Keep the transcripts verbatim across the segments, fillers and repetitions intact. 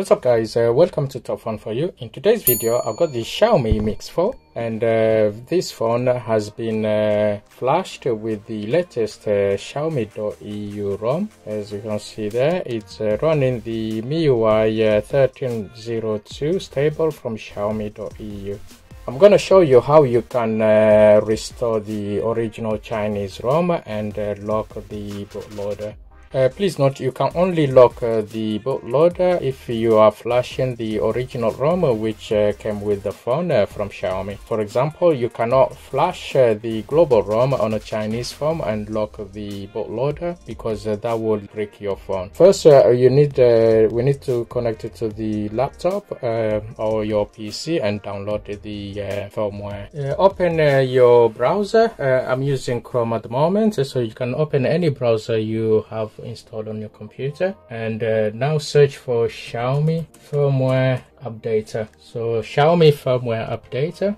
What's up guys, uh, welcome to Top Phone For You. In today's video I've got the Xiaomi Mix four, and uh, this phone has been uh, flashed with the latest uh, Xiaomi dot E U ROM. As you can see there, it's uh, running the M I U I uh, thirteen oh two stable from Xiaomi dot E U. I'm going to show you how you can uh, restore the original Chinese ROM and uh, lock the bootloader. Uh, please note, you can only lock uh, the bootloader if you are flashing the original ROM which uh, came with the phone uh, from Xiaomi. For example, you cannot flash uh, the global ROM on a Chinese phone and lock the bootloader because uh, that will break your phone. First, uh, you need uh, we need to connect it to the laptop uh, or your P C and download the uh, firmware. Uh, open uh, your browser. Uh, I'm using Chrome at the moment, so you can open any browser you have installed on your computer, and uh, now search for Xiaomi firmware updater. So Xiaomi firmware updater,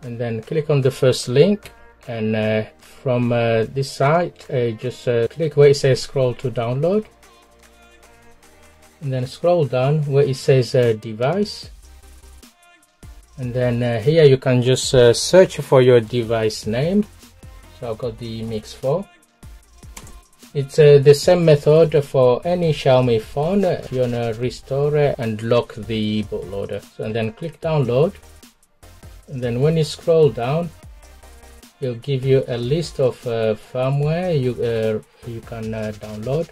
and then click on the first link, and uh, from uh, this side uh, just uh, click where it says scroll to download, and then scroll down where it says uh, device, and then uh, here you can just uh, search for your device name. So I've got the Mix four. It's uh, the same method for any Xiaomi phone. You wanna restore and lock the bootloader. So, and then click download. And then when you scroll down, it'll give you a list of uh, firmware you uh, you can uh, download.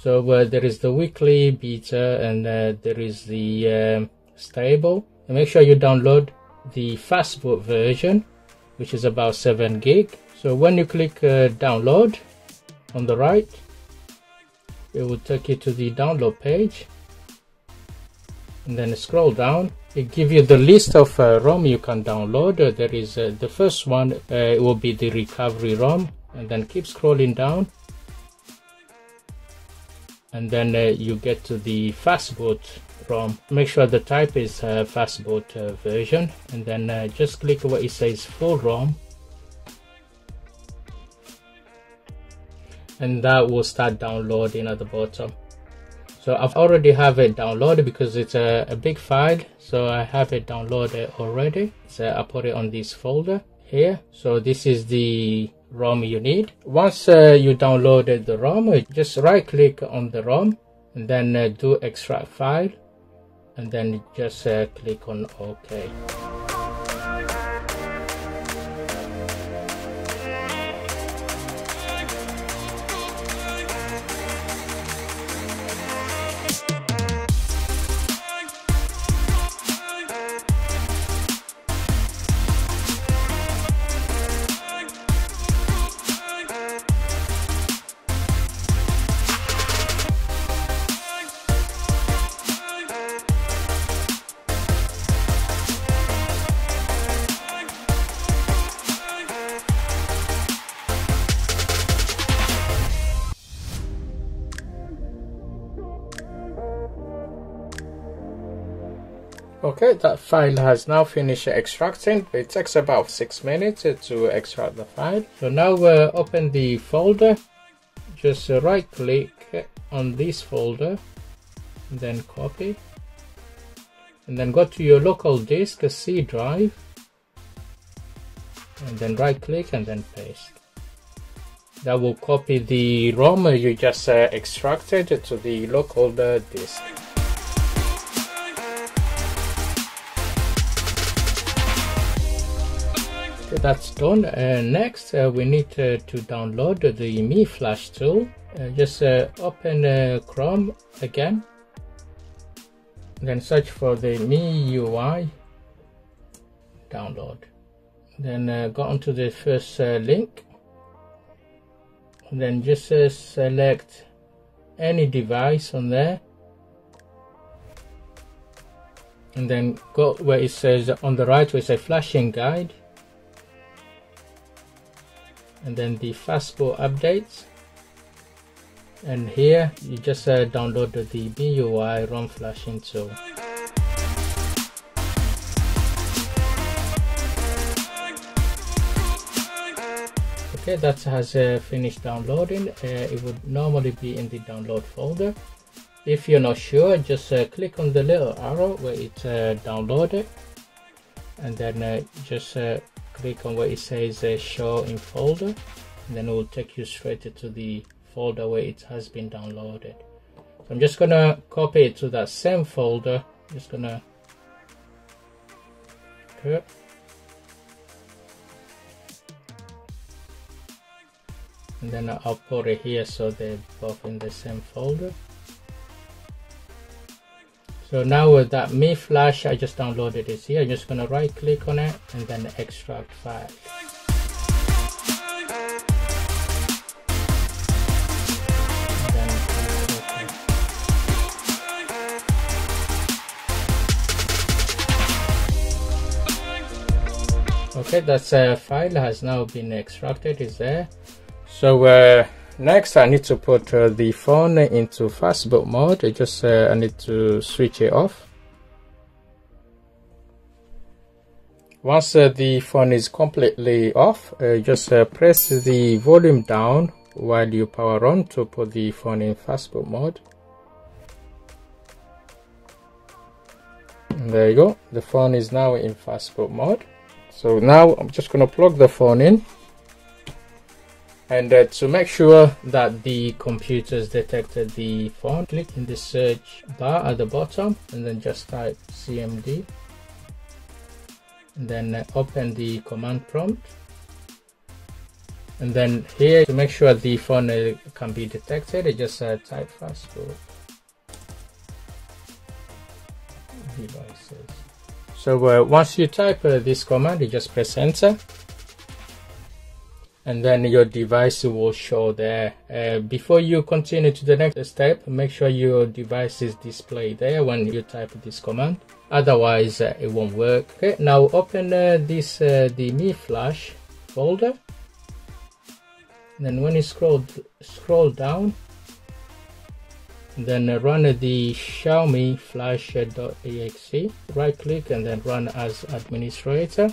So uh, there is the weekly beta, and uh, there is the um, stable. And make sure you download the fastboot version, which is about seven gig. So when you click uh, download, on the right, it will take you to the download page, and then scroll down. It gives you the list of uh, ROM you can download. Uh, there is uh, the first one uh, will be the recovery ROM, and then keep scrolling down, and then uh, you get to the fastboot ROM. Make sure the type is uh, fastboot uh, version, and then uh, just click where it says full ROM. And that will start downloading at the bottom. So I've already have it downloaded because it's a, a big file. So I have it downloaded already. So I put it on this folder here. So this is the ROM you need. Once uh, you downloaded the ROM, just right click on the ROM, and then uh, do extract file, and then just uh, click on OK. Okay, that file has now finished extracting. It takes about six minutes to extract the file. So now uh, open the folder, just right click on this folder, and then copy, and then go to your local disk, C drive, and then right click and then paste. That will copy the ROM you just uh, extracted to the local uh, disk. That's done. Uh, next uh, we need uh, to download the Mi Flash tool. Uh, just uh, open uh, Chrome again, then search for the M I U I download, then uh, go onto the first uh, link, and then just uh, select any device on there, and then go where it says on the right where it says flashing guide, and then the fastboot updates, and here you just uh, download the M I U I ROM flashing tool. Okay, that has uh, finished downloading. Uh, it would normally be in the download folder. If you're not sure, just uh, click on the little arrow where it's uh, downloaded, and then uh, just uh, click on where it says uh, show in folder, and then it will take you straight to the folder where it has been downloaded. So I'm just gonna copy it to that same folder. Just gonna okay. And then I'll put it here so they're both in the same folder. So now with that Mi Flash, I just downloaded this here. I'm just gonna right click on it and then extract file. Okay, that's a uh, file has now been extracted, is there. So uh, next I need to put uh, the phone into fastboot mode. I just uh, I need to switch it off. Once uh, the phone is completely off, uh, just uh, press the volume down while you power on to put the phone in fastboot mode. And there you go, the phone is now in fastboot mode. So now I'm just going to plug the phone in. And uh, to make sure that the computers detected the phone, click in the search bar at the bottom and then just type C M D. And then uh, open the command prompt. And then here, to make sure the phone uh, can be detected, I just uh, type fastboot devices. So uh, once you type uh, this command, you just press enter. And then your device will show there. Uh, before you continue to the next step, make sure your device is displayed there when you type this command, otherwise uh, it won't work. Okay, now open uh, this uh, the Mi Flash folder, and then when you scroll scroll down, then run the Xiaomi Flash dot E X E, right click and then run as administrator,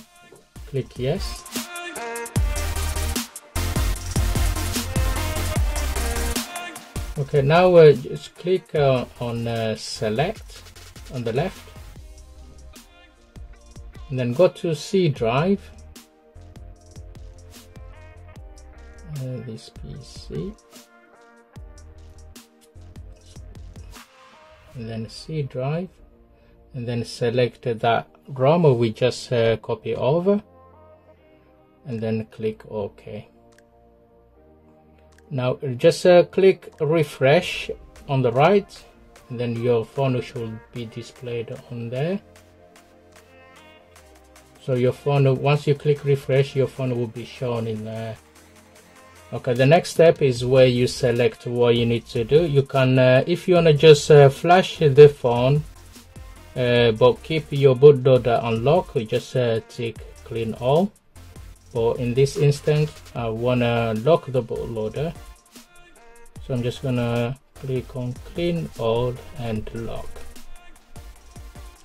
click yes. Okay, now uh, just click uh, on uh, select on the left, and then go to C drive, uh, this P C, and then C drive, and then select that ROM we just uh, copy over, and then click OK. Now just uh, click refresh on the right, and then your phone should be displayed on there. So your phone, once you click refresh, your phone will be shown in there. Okay, the next step is where you select what you need to do. You can, uh, if you want to just uh, flash the phone, uh, but keep your bootloader unlocked, just uh, tick clean all. But in this instance, I want to lock the bootloader, so I'm just going to click on clean all and lock.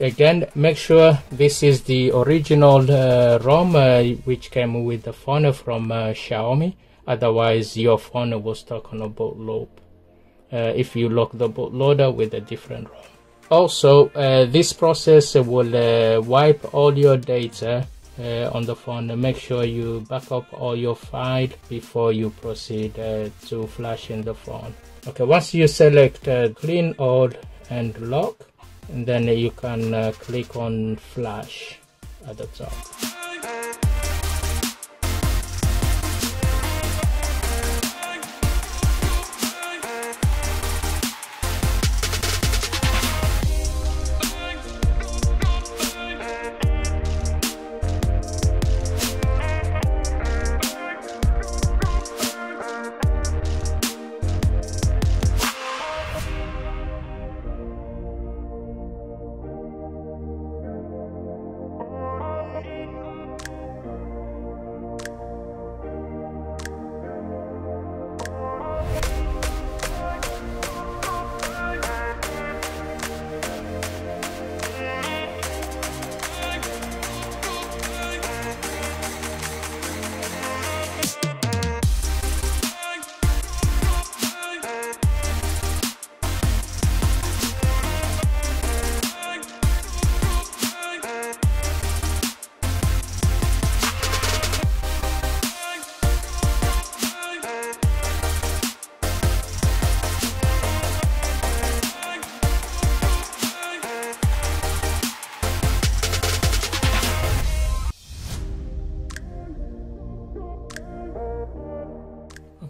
Again, make sure this is the original uh, ROM uh, which came with the phone from uh, Xiaomi, otherwise your phone was stuck on a boot loop uh, if you lock the bootloader with a different ROM. Also, uh, this process will uh, wipe all your data Uh, on the phone. Make sure you back up all your file before you proceed uh, to flashing the phone. Okay, once you select uh, clean all and lock, and then you can uh, click on flash at the top.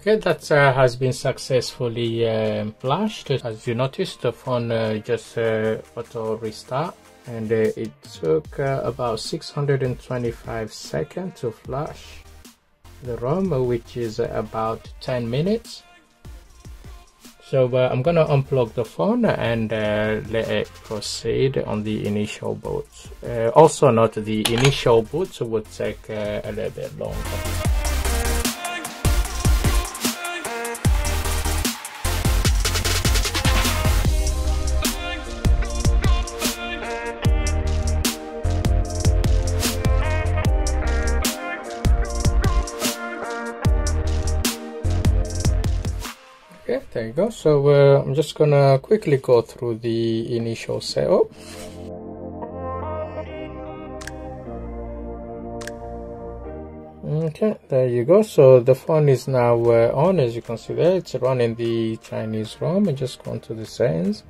Okay, that uh, has been successfully um, flashed. As you noticed, the phone uh, just uh, auto restart, and uh, it took uh, about six hundred twenty-five seconds to flash the ROM, which is about ten minutes. So uh, I'm gonna unplug the phone and uh, let it proceed on the initial boot. Uh, also note, the initial boot would take uh, a little bit longer. Okay, there you go. So uh, I'm just gonna quickly go through the initial setup. Okay, there you go. So the phone is now uh, on, as you can see there. It's running the Chinese ROM. And just go into the settings,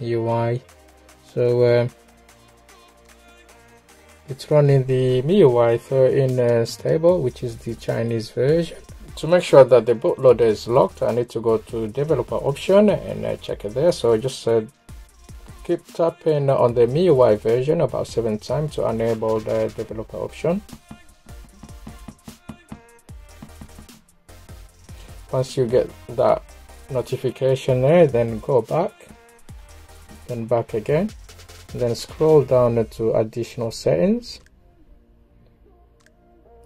U I. So uh, it's running the M I U I thirteen uh, stable, which is the Chinese version. To make sure that the bootloader is locked, I need to go to developer option and uh, check it there. So just uh, keep tapping on the M I U I version about seven times to enable the developer option. Once you get that notification there, then go back, then back again, then scroll down to additional settings,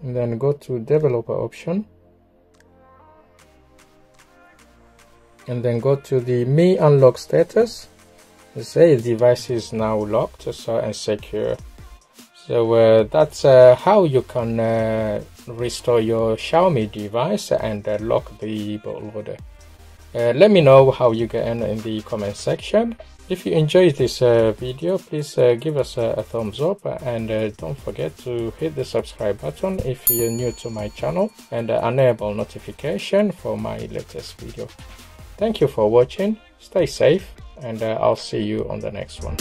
and then go to developer option. And then go to the Mi unlock status. Say device is now locked, so and secure. So uh, that's uh, how you can uh, restore your Xiaomi device and uh, lock the bootloader. Uh, let me know how you get in in the comment section. If you enjoyed this uh, video, please uh, give us a, a thumbs up, and uh, don't forget to hit the subscribe button if you're new to my channel, and uh, enable notification for my latest video. Thank you for watching, stay safe, and uh, I'll see you on the next one.